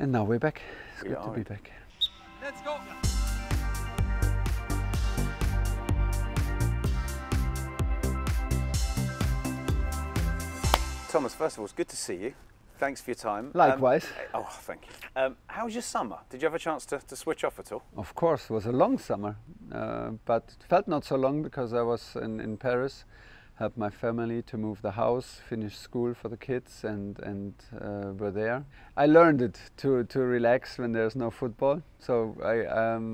And now we're back. It's good to be back. Let's go. Thomas, first of all, it's good to see you. Thanks for your time. Likewise. Oh, thank you. How was your summer? Did you have a chance to switch off at all? Of course, it was a long summer, but it felt not so long because I was in Paris, helped my family to move the house, finished school for the kids, and were there. I learned it to relax when there's no football, so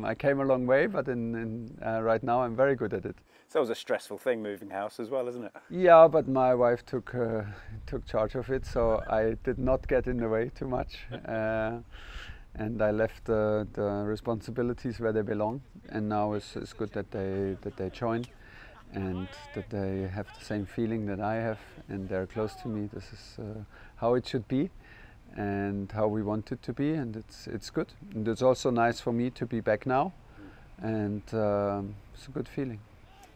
I came a long way, but in right now I'm very good at it. So it was a stressful thing, moving house as well, isn't it? Yeah, but my wife took charge of it, so I did not get in the way too much. And I left the responsibilities where they belong, and now it's good that they join and that they have the same feeling that I have, and they're close to me. This is how it should be and how we want it to be, and it's good. And it's also nice for me to be back now, and it's a good feeling.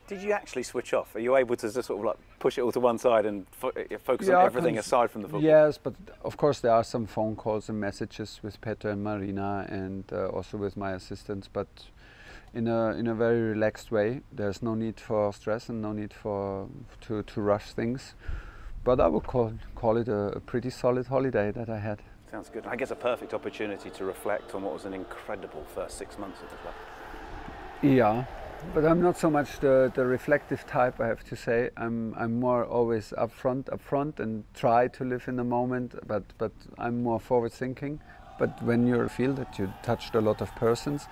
Did you actually switch off? Are you able to just sort of like push it all to one side and focus on everything aside from the football? Yes, but of course there are some phone calls and messages with Petra and Marina, and also with my assistants, but in a very relaxed way. There's no need for stress and no need to rush things. But I would call it a pretty solid holiday that I had. Sounds good. I guess a perfect opportunity to reflect on what was an incredible first 6 months of the club. Yeah. But I'm not so much the reflective type, I have to say. I'm more always up front and try to live in the moment, but I'm more forward thinking. But when you feel that you touched a lot of persons,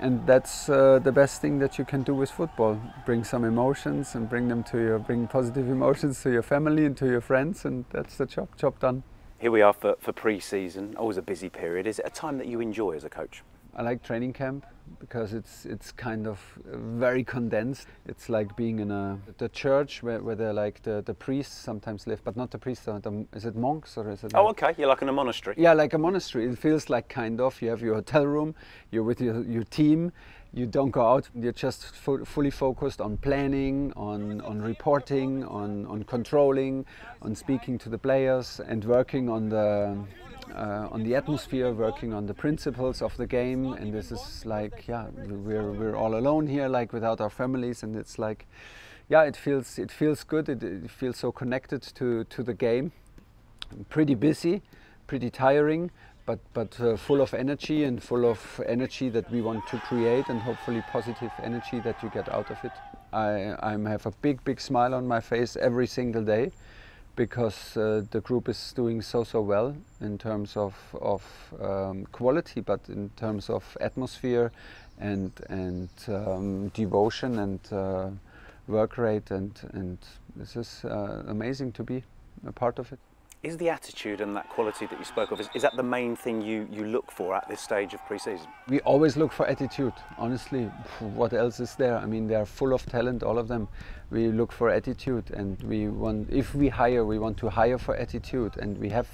and that's the best thing that you can do with football. Bring some emotions and bring positive emotions to your family and to your friends, and that's the job done. Here we are for pre-season, always a busy period. Is it a time that you enjoy as a coach? I like training camp because it's kind of very condensed. It's like being in the church where they're like the priests sometimes live, but not the priests. Is it monks or is it? Oh, okay. You're like in a monastery. Yeah, like a monastery. It feels like kind of. You have your hotel room. You're with your team. You don't go out. You're just fully focused on planning, on reporting, on controlling, on speaking to the players, and working on the atmosphere, working on the principles of the game. And this is like, yeah, we're all alone here, like without our families, and it's like, yeah, it feels good. It feels so connected to the game. Pretty busy, pretty tiring, but full of energy, and full of energy that we want to create, and hopefully positive energy that you get out of it. I have a big smile on my face every single day, because the group is doing so well in terms of quality, but in terms of atmosphere and devotion and work rate, and this is amazing to be a part of it. Is the attitude and that quality that you spoke of, is that the main thing you look for at this stage of pre-season? We always look for attitude, honestly. What else is there? I mean, they are full of talent, all of them. We look for attitude, and we want, if we hire, we want to hire for attitude, and we have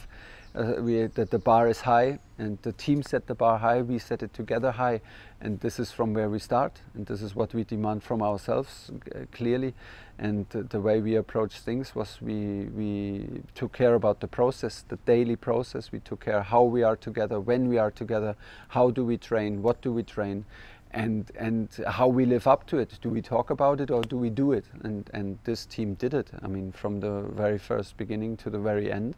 that the bar is high, and the team set the bar high, we set it together high, and this is from where we start, and this is what we demand from ourselves, clearly. And the way we approached things was we took care about the process, the daily process. We took care how we are together, when we are together, how do we train, what do we train, and how we live up to it. Do we talk about it or do we do it? And this team did it, I mean, from the very first beginning to the very end.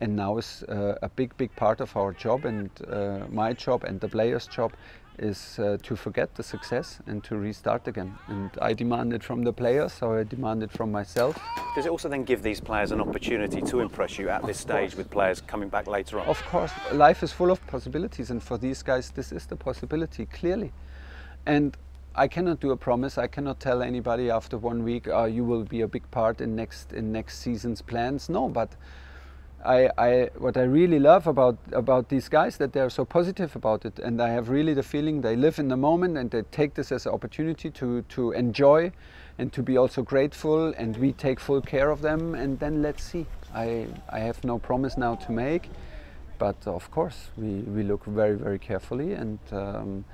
And now is a big part of our job, and my job and the players' job is to forget the success and to restart again. And I demand it from the players, so I demand it from myself. Does it also then give these players an opportunity to impress you at this stage with players coming back later on? Of course, life is full of possibilities, and for these guys this is the possibility, clearly. And I cannot do a promise. I cannot tell anybody after 1 week, you will be a big part in next season's plans. No, but what I really love about these guys, that they're so positive about it, and I have really the feeling they live in the moment, and they take this as an opportunity to enjoy and to be also grateful, and we take full care of them, and then let's see. I have no promise now to make, but of course we look very carefully, and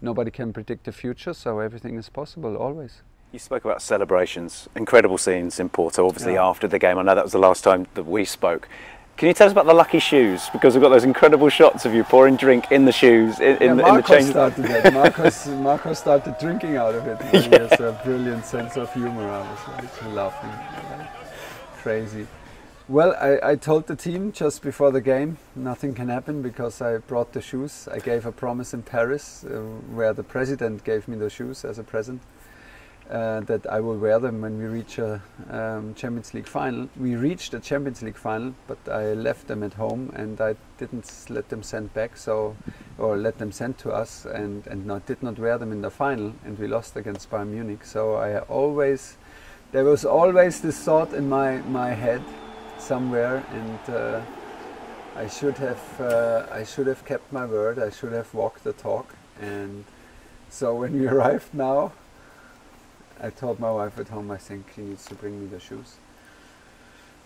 nobody can predict the future, so everything is possible always. You spoke about celebrations, incredible scenes in Porto, obviously after the game. I know that was the last time that we spoke. Can you tell us about the lucky shoes? Because we've got those incredible shots of you pouring drink in the shoes in the change. Marcos started drinking out of it. Yeah. He has a brilliant sense of humor. I was like laughing, like, crazy. Well, I told the team just before the game, nothing can happen because I brought the shoes. I gave a promise in Paris where the president gave me the shoes as a present, that I will wear them when we reach a Champions League final. We reached the Champions League final, but I left them at home and I didn't let them send back, so, or let them send to us, and I did not wear them in the final, and we lost against Bayern Munich. So I always, there was always this thought in my head somewhere, and I should have kept my word. I should have walked the talk. And so when we arrived now, I told my wife at home, I think she needs to bring me the shoes.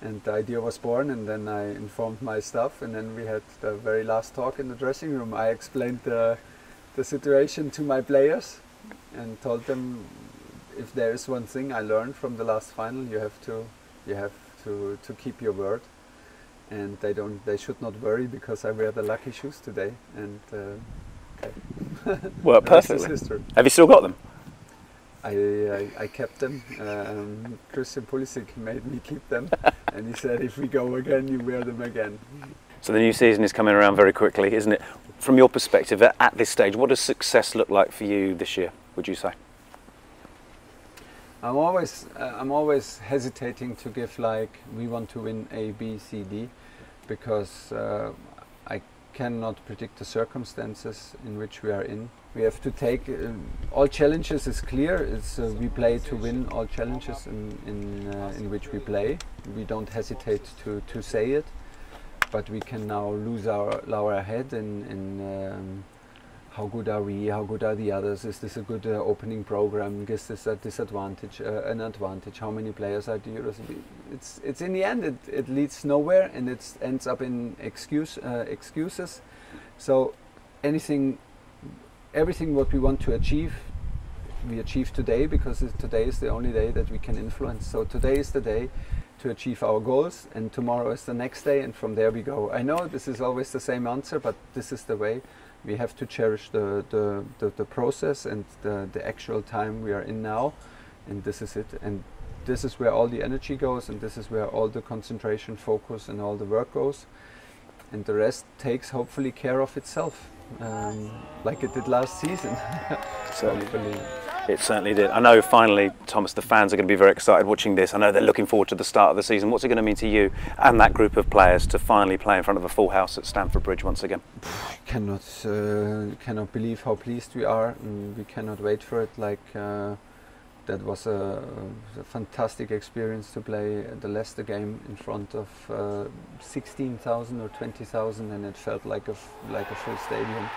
And the idea was born, and then I informed my staff, and then we had the very last talk in the dressing room. I explained the situation to my players and told them, if there is one thing I learned from the last final, you have to keep your word, and they should not worry because I wear the lucky shoes today, and okay. Well, perfectly. Have you still got them? I kept them. Christian Pulisic made me keep them, and he said, if we go again, you wear them again. So the new season is coming around very quickly, isn't it? From your perspective at this stage, what does success look like for you this year, would you say? I'm always hesitating to give, like, we want to win A, B, C, D, because I cannot predict the circumstances in which we are in. We have to take all challenges. Is clear. It's we play to win all challenges in which we play. We don't hesitate to say it, but we can now lose our head in how good are we? How good are the others? Is this a good opening program? Is this a disadvantage? An advantage? How many players are there? It's in the end, it leads nowhere, and it ends up in excuses. So everything what we want to achieve, we achieve today, because today is the only day that we can influence. So today is the day to achieve our goals, and tomorrow is the next day, and from there we go. I know this is always the same answer, but this is the way. We have to cherish the process and the actual time we are in now, and this is it. And this is where all the energy goes, and this is where all the concentration, focus, and all the work goes. And the rest takes, hopefully, care of itself, like it did last season. It certainly did. I know, finally, Thomas, the fans are going to be very excited watching this. I know they're looking forward to the start of the season. What's it going to mean to you and that group of players to finally play in front of a full house at Stamford Bridge once again? I cannot believe how pleased we are. We cannot wait for it. Like, that was a fantastic experience to play the Leicester game in front of 16,000 or 20,000, and it felt like a full stadium.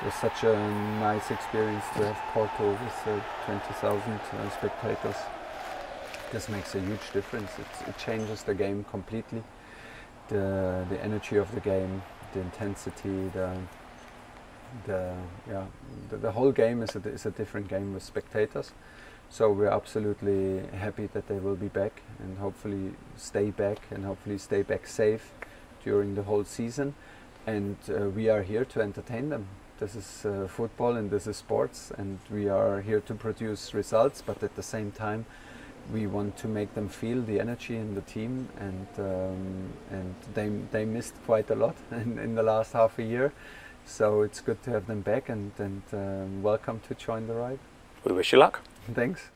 It was such a nice experience to have Porto with 20,000 spectators. This makes a huge difference. It changes the game completely. The energy of the game, the intensity, the whole game is a different game with spectators. So we're absolutely happy that they will be back, and hopefully stay back, and hopefully stay back safe during the whole season. And we are here to entertain them. This is football, and this is sports, and we are here to produce results, but at the same time we want to make them feel the energy in the team, and they missed quite a lot in the last half a year, so it's good to have them back, and welcome to join the ride. We wish you luck. Thanks.